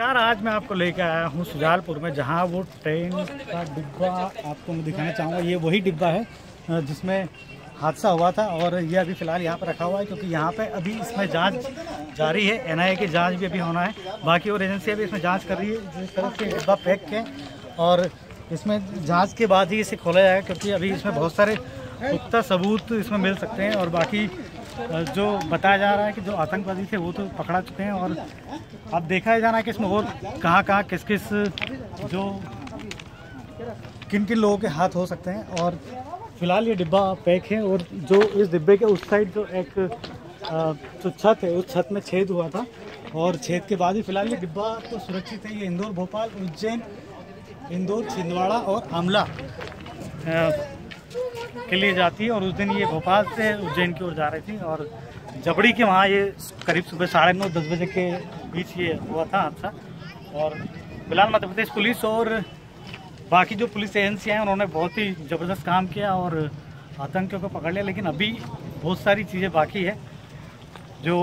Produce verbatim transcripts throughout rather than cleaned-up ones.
नमस्कार, आज मैं आपको लेकर आया हूँ सुजालपुर में, जहाँ वो ट्रेन का डिब्बा आपको मैं दिखाना चाहूँगा। ये वही डिब्बा है जिसमें हादसा हुआ था और ये अभी फ़िलहाल यहाँ पर रखा हुआ है, क्योंकि यहाँ पे अभी इसमें जांच जारी है। एन आई ए की जांच भी अभी होना है, बाकी और एजेंसियाँ भी इसमें जांच कर रही है। जिस तरह से डिब्बा पैक है और इसमें जाँच के बाद ही इसे खोला जाएगा, क्योंकि अभी इसमें बहुत सारे पुख्ता सबूत इसमें मिल सकते हैं। और बाकी जो बताया जा रहा है कि जो आतंकवादी थे वो तो पकड़ा चुके हैं, और अब देखा जा रहा है कि इसमें और कहाँ कहाँ किस किस जो किन किन लोगों के हाथ हो सकते हैं। और फिलहाल ये डिब्बा पैक है, और जो इस डिब्बे के उस साइड जो एक जो छत है उस छत में छेद हुआ था, और छेद के बाद ही फिलहाल ये डिब्बा तो सुरक्षित है। ये इंदौर, भोपाल, उज्जैन, इंदौर, छिंदवाड़ा और आमला के लिए जाती है। और उस दिन ये भोपाल से उज्जैन की ओर जा रही थी, और जबड़ी के वहाँ ये करीब सुबह साढ़े नौ दस बजे के बीच ये हुआ था हादसा। और फिलहाल मध्य प्रदेश पुलिस और बाकी जो पुलिस एजेंसियाँ हैं उन्होंने बहुत ही ज़बरदस्त काम किया और आतंकियों को पकड़ लिया, लेकिन अभी बहुत सारी चीज़ें बाकी है जो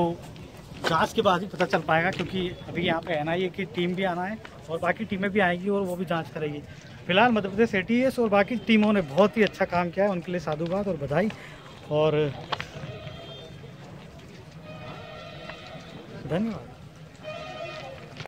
जाँच के बाद ही पता चल पाएगा, क्योंकि अभी यहाँ पर एन आई ए की टीम भी आना है और बाकी टीमें भी आएंगी और वो भी जाँच करेगी। फिलहाल Madhya Pradesh A T S और बाकी टीमों ने बहुत ही अच्छा काम किया है, उनके लिए साधुवाद और बधाई। और धन्यवाद।